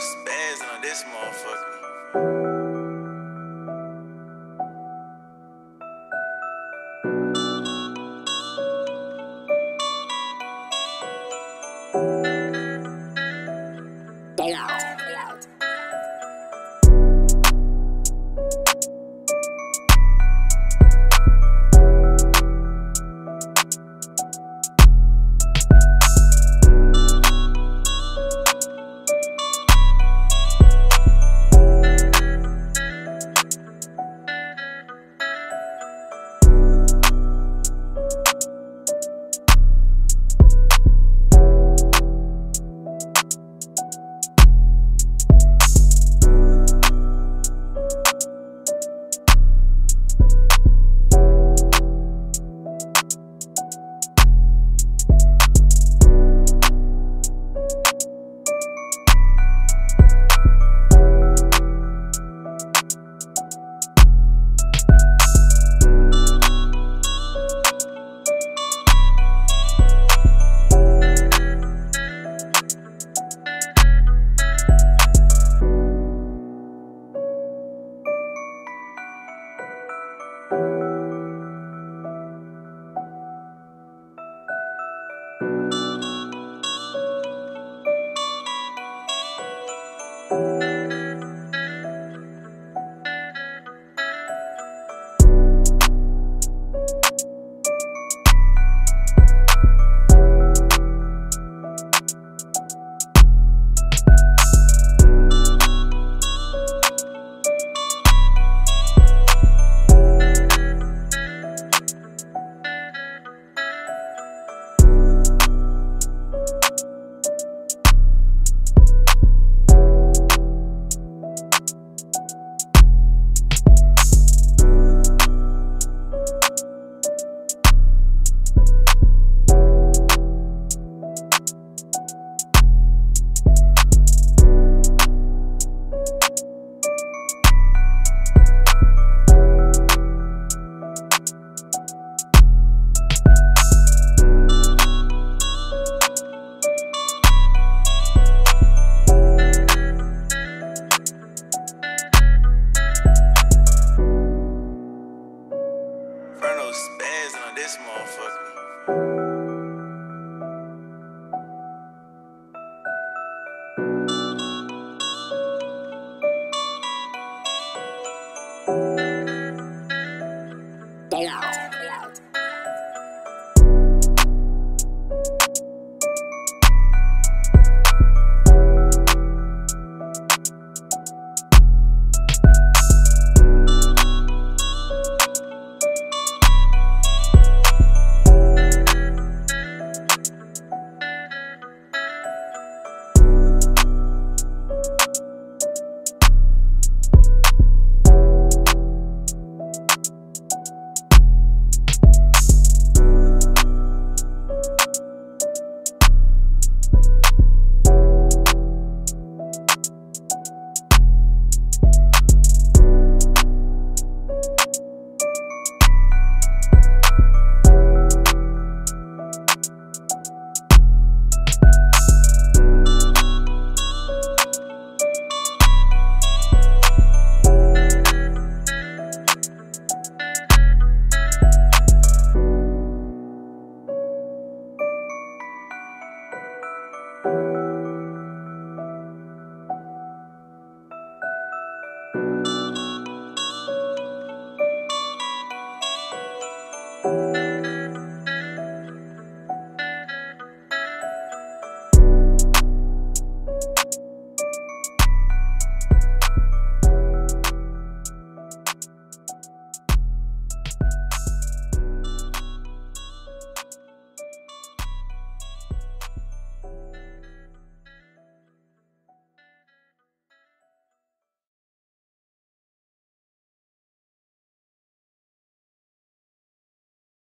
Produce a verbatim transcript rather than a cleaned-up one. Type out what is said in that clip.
was spazzing on this motherfucker. Damn.